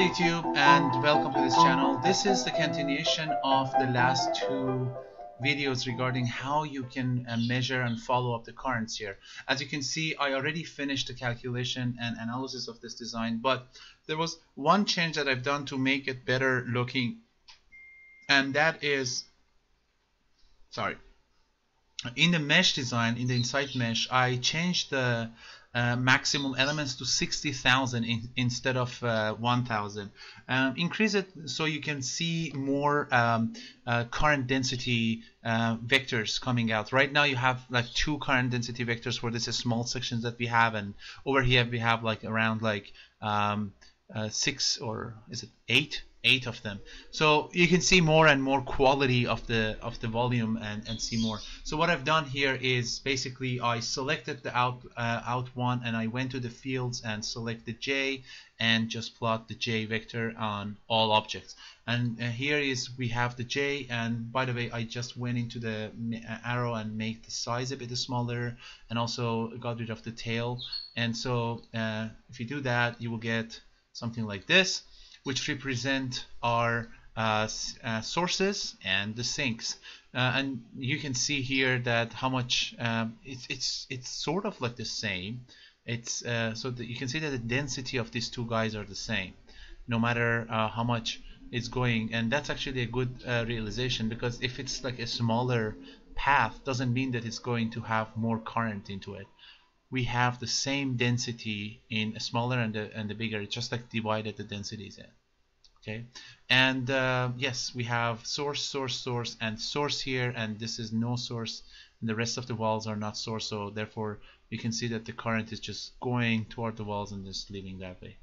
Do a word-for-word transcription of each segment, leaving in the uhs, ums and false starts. Hello YouTube and welcome to this channel. This is the continuation of the last two videos regarding how you can measure and follow up the currents here. As you can see, I already finished the calculation and analysis of this design, but there was one change that I've done to make it better looking, and that is, sorry, in the mesh design, in the inside mesh, I changed the Uh, maximal elements to sixty thousand in, instead of uh, one thousand. Um, increase it so you can see more um, uh, current density uh, vectors coming out. Right now you have like two current density vectors for this is small sections that we have, and over here we have like around like um, uh, six or is it eight? eight of them. So you can see more and more quality of the of the volume and, and see more. So what I've done here is basically I selected the out uh, out one, and I went to the fields and select the J and just plot the J vector on all objects. And uh, here is we have the J, and by the way I just went into the arrow and made the size a bit smaller and also got rid of the tail. And so uh, if you do that you will get something like this, which represent our uh, uh, sources and the sinks, uh, and you can see here that how much um, it's it's it's sort of like the same. It's uh, so that you can see that the density of these two guys are the same, no matter uh, how much it's going. And that's actually a good uh, realization, because if it's like a smaller path, doesn't mean that it's going to have more current into it. We have the same density in a smaller and the, and the bigger. It's just like divided the densities in. Okay, and uh, yes, we have source, source, source, and source here, and this is no source, and the rest of the walls are not source, so therefore you can see that the current is just going toward the walls and just leaving that way.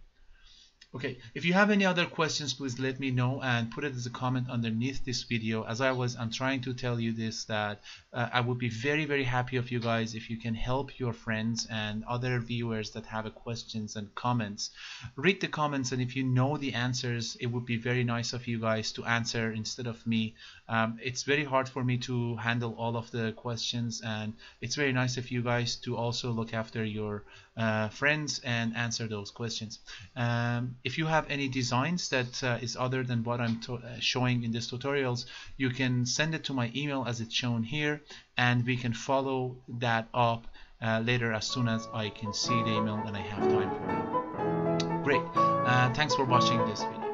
Okay, if you have any other questions, please let me know and put it as a comment underneath this video. As I was, I'm trying to tell you this, that uh, I would be very, very happy of you guys if you can help your friends and other viewers that have a questions and comments. Read the comments, and if you know the answers, it would be very nice of you guys to answer instead of me. Um, it's very hard for me to handle all of the questions, and it's very nice of you guys to also look after your uh, friends and answer those questions. Um, If you have any designs that uh, is other than what I'm to uh, showing in these tutorials, you can send it to my email as it's shown here, and we can follow that up uh, later as soon as I can see the email and I have time for it. Great. Uh, thanks for watching this video.